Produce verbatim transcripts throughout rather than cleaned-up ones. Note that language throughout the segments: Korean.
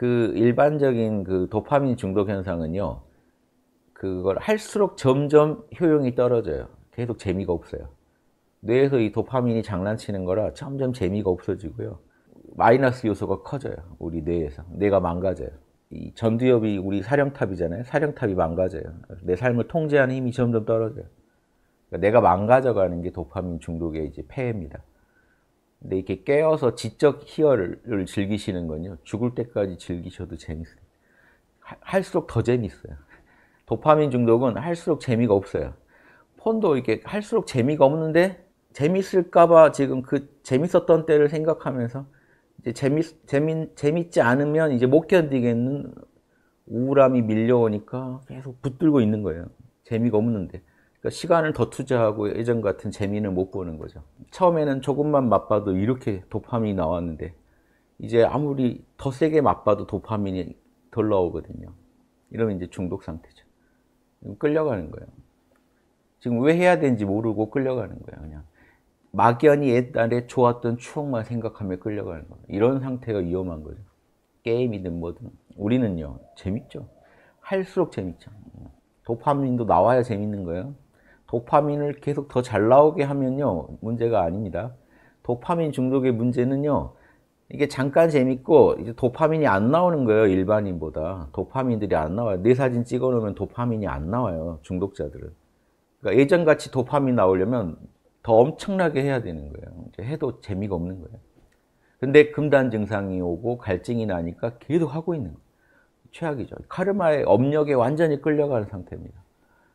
그 일반적인 그 도파민 중독 현상은요, 그걸 할수록 점점 효용이 떨어져요. 계속 재미가 없어요. 뇌에서 이 도파민이 장난치는 거라 점점 재미가 없어지고요. 마이너스 요소가 커져요. 우리 뇌에서. 뇌가 망가져요. 이 전두엽이 우리 사령탑이잖아요. 사령탑이 망가져요. 내 삶을 통제하는 힘이 점점 떨어져요. 그러니까 내가 망가져가는 게 도파민 중독의 이제 폐해입니다. 근데 이렇게 깨어서 지적 희열을 즐기시는 건요, 죽을 때까지 즐기셔도 재밌어요. 할수록 더 재밌어요. 도파민 중독은 할수록 재미가 없어요. 폰도 이렇게 할수록 재미가 없는데 재밌을까봐 지금 그 재밌었던 때를 생각하면서 이제 재미, 재미, 재밌지 않으면 이제 못 견디겠는 우울함이 밀려오니까 계속 붙들고 있는 거예요. 재미가 없는데. 그러니까 시간을 더 투자하고 예전 같은 재미는 못 보는 거죠. 처음에는 조금만 맛봐도 이렇게 도파민이 나왔는데 이제 아무리 더 세게 맛봐도 도파민이 덜 나오거든요. 이러면 이제 중독 상태죠. 끌려가는 거예요. 지금 왜 해야 되는지 모르고 끌려가는 거예요. 그냥 막연히 옛날에 좋았던 추억만 생각하며 끌려가는 거예요. 이런 상태가 위험한 거죠. 게임이든 뭐든. 우리는요, 재밌죠. 할수록 재밌죠. 도파민도 나와야 재밌는 거예요. 도파민을 계속 더 잘 나오게 하면요, 문제가 아닙니다. 도파민 중독의 문제는요, 이게 잠깐 재밌고 이제 도파민이 안 나오는 거예요. 일반인보다 도파민들이 안 나와요. 내 사진 찍어 놓으면 도파민이 안 나와요, 중독자들은. 그러니까 예전같이 도파민 나오려면 더 엄청나게 해야 되는 거예요. 이제 해도 재미가 없는 거예요. 근데 금단 증상이 오고 갈증이 나니까 계속 하고 있는 거예요. 최악이죠. 카르마의 업력에 완전히 끌려가는 상태입니다.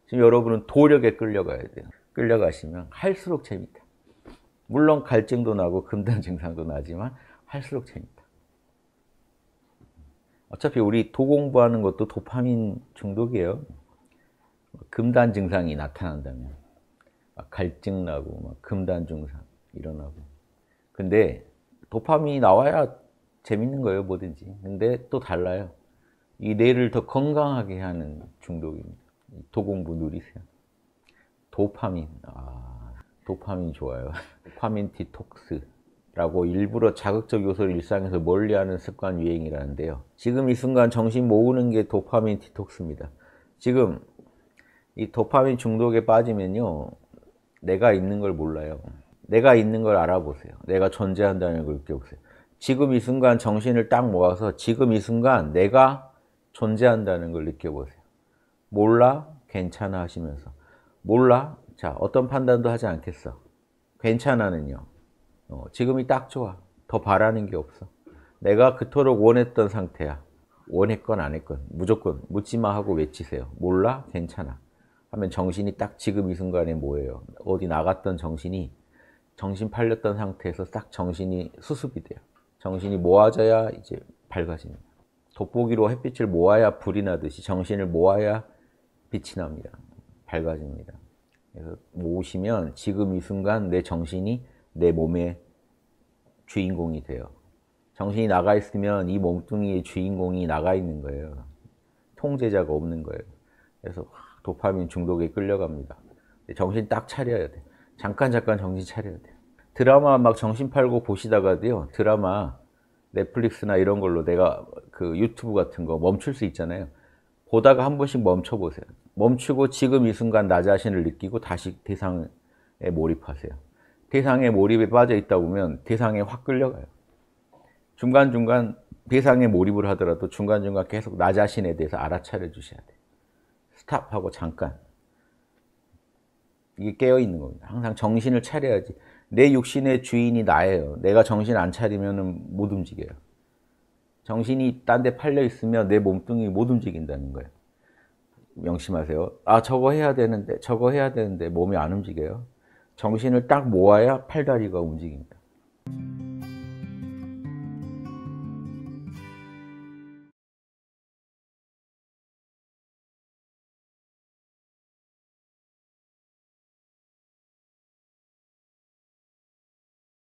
지금 여러분은 도력에 끌려가야 돼요. 끌려가시면 할수록 재밌다. 물론 갈증도 나고 금단 증상도 나지만 할수록 재밌다. 어차피 우리 도공부하는 것도 도파민 중독이에요. 금단 증상이 나타난다면 막 갈증 나고 막 금단 증상 일어나고. 근데 도파민이 나와야 재밌는 거예요, 뭐든지. 근데 또 달라요. 이 뇌를 더 건강하게 하는 중독입니다. 도공부 누리세요. 도파민. 아, 도파민 좋아요. 도파민 디톡스라고 일부러 자극적 요소를 일상에서 멀리하는 습관 유행이라는데요. 지금 이 순간 정신 모으는 게 도파민 디톡스입니다. 지금 이 도파민 중독에 빠지면요, 내가 있는 걸 몰라요. 내가 있는 걸 알아보세요. 내가 존재한다는 걸 느껴보세요. 지금 이 순간 정신을 딱 모아서 지금 이 순간 내가 존재한다는 걸 느껴보세요. 몰라? 괜찮아? 하시면서. 몰라? 자, 어떤 판단도 하지 않겠어. 괜찮아는요. 어, 지금이 딱 좋아. 더 바라는 게 없어. 내가 그토록 원했던 상태야. 원했건 안 했건 무조건 묻지마 하고 외치세요. 몰라? 괜찮아. 하면 정신이 딱 지금 이 순간에 뭐예요? 어디 나갔던 정신이, 정신 팔렸던 상태에서 딱 정신이 수습이 돼요. 정신이 모아져야 이제 밝아집니다. 돋보기로 햇빛을 모아야 불이 나듯이 정신을 모아야 빛이 납니다. 밝아집니다. 그래서 모으시면 지금 이 순간 내 정신이 내 몸의 주인공이 돼요. 정신이 나가 있으면 이 몸뚱이의 주인공이 나가 있는 거예요. 통제자가 없는 거예요. 그래서 도파민 중독에 끌려갑니다. 정신 딱 차려야 돼. 잠깐 잠깐 정신 차려야 돼. 드라마 막 정신 팔고 보시다가도요, 드라마 넷플릭스나 이런 걸로 내가 그 유튜브 같은 거 멈출 수 있잖아요. 보다가 한 번씩 멈춰 보세요. 멈추고 지금 이 순간 나 자신을 느끼고 다시 대상에 몰입하세요. 대상에 몰입에 빠져 있다 보면 대상에 확 끌려가요. 중간중간 대상에 몰입을 하더라도 중간중간 계속 나 자신에 대해서 알아차려 주셔야 돼요. 스탑하고 잠깐. 이게 깨어있는 겁니다. 항상 정신을 차려야지. 내 육신의 주인이 나예요. 내가 정신 안 차리면 못 움직여요. 정신이 딴 데 팔려있으면 내 몸뚱이 못 움직인다는 거예요. 명심하세요. 아, 저거 해야 되는데, 저거 해야 되는데 몸이 안 움직여요. 정신을 딱 모아야 팔다리가 움직입니다.